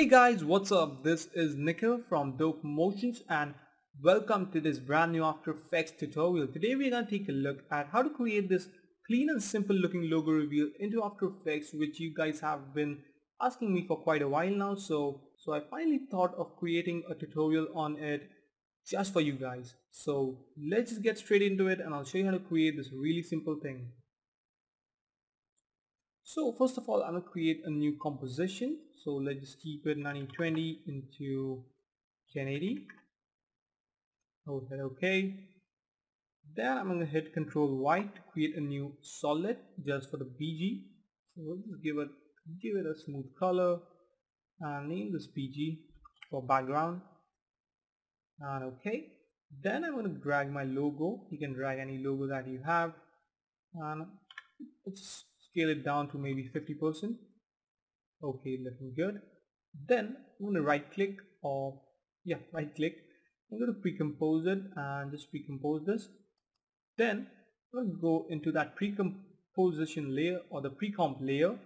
Hey guys, what's up? This is Nikhil from Dope Motions and welcome to this brand new After Effects tutorial. Today we're going to take a look at how to create this clean and simple looking logo reveal into After Effects, which you guys have been asking me for quite a while now. So I finally thought of creating a tutorial on it just for you guys. So let's just get straight into it and I'll show you how to create this really simple thing. So first of all, I'm going to create a new composition. So let's just keep it 1920 into 1080. I'll hit OK. Then I'm going to hit Ctrl-Y to create a new solid just for the BG. So we'll just give it a smooth color and name this BG for background. And OK. Then I'm going to drag my logo. You can drag any logo that you have. And it's scale it down to maybe 50%. Okay, looking good. Then I'm going to right click. I'm going to pre-compose it and just pre-compose this. Then I'm going to go into that pre-composition layer or the pre-comp layer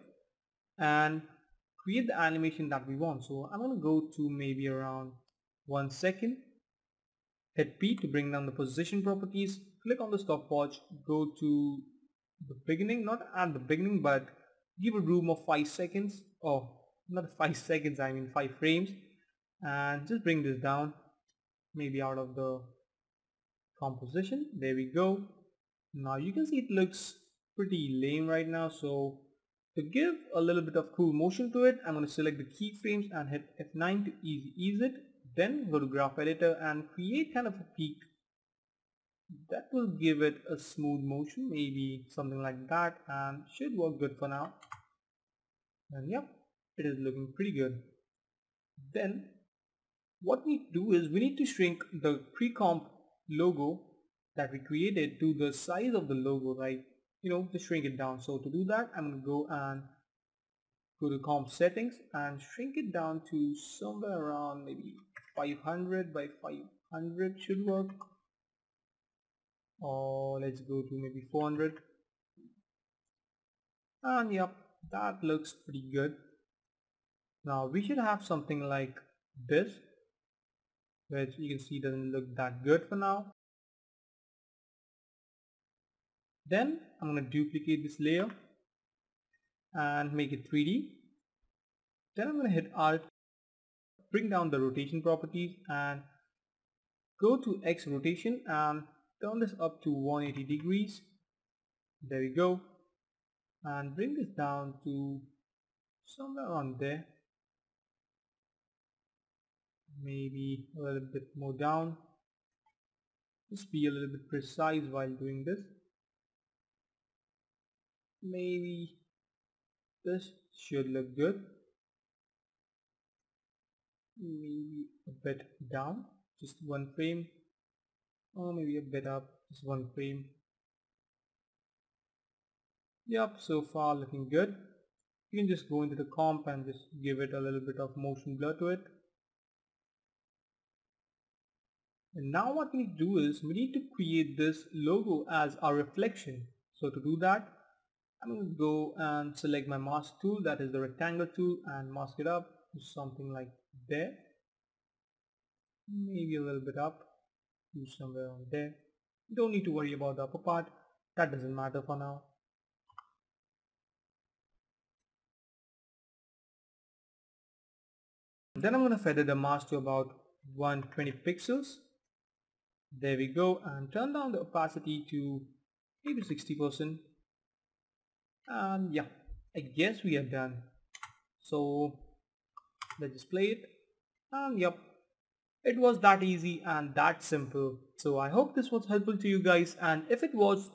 and create the animation that we want. So I'm going to go to maybe around 1 second. Hit P to bring down the position properties. Click on the stopwatch. Go to the beginning, not at the beginning, but give a room of 5 seconds, or not 5 seconds, I mean 5 frames, and just bring this down maybe out of the composition. There we go. Now you can see it looks pretty lame right now, so to give a little bit of cool motion to it, I'm going to select the keyframes and hit F9 to ease it. Then go to graph editor and create kind of a peak that will give it a smooth motion, maybe something like that, and should work good for now. And yep, it is looking pretty good. Then what we do is we need to shrink the pre-comp logo that we created to the size of the logo, right? You know, to shrink it down. So to do that, I'm going to go to comp settings and shrink it down to somewhere around maybe 500 by 500 should work. Or let's go to maybe 400, and yep, that looks pretty good. Now we should have something like this, which you can see doesn't look that good for now. Then I'm going to duplicate this layer and make it 3D. Then I'm going to hit Alt, bring down the rotation properties and go to X rotation and turn this up to 180 degrees. There we go. And bring this down to somewhere around there. Maybe a little bit more down. Just be a little bit precise while doing this. Maybe this should look good. Maybe a bit down, just 1 frame. Or maybe a bit up, just 1 frame. Yep, so far looking good. You can just go into the comp and just give it a little bit of motion blur to it. And now what we need to do is we need to create this logo as our reflection. So to do that, I'm going to go and select my mask tool, that is the rectangle tool, and mask it up to something like there. Maybe a little bit up. Somewhere on there. You don't need to worry about the upper part, that doesn't matter for now. Then I'm going to feather the mask to about 120 pixels. There we go, and turn down the opacity to maybe 60%. And yeah, I guess we are done. So let's just play it, and yep. It was that easy and that simple. So I hope this was helpful to you guys, and if it was,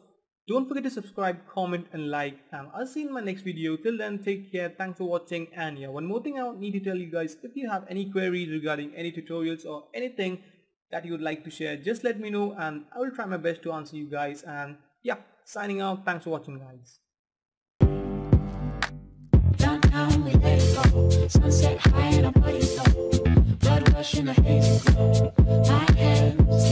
don't forget to subscribe, comment and like, and I'll see you in my next video. Till then, take care, thanks for watching, and yeah, one more thing I need to tell you guys, if you have any queries regarding any tutorials or anything that you would like to share, just let me know and I will try my best to answer you guys. And yeah, signing out, thanks for watching guys. Downtown we let it go, sunset high and our bodies go, blood rush in the haze glow, my hands.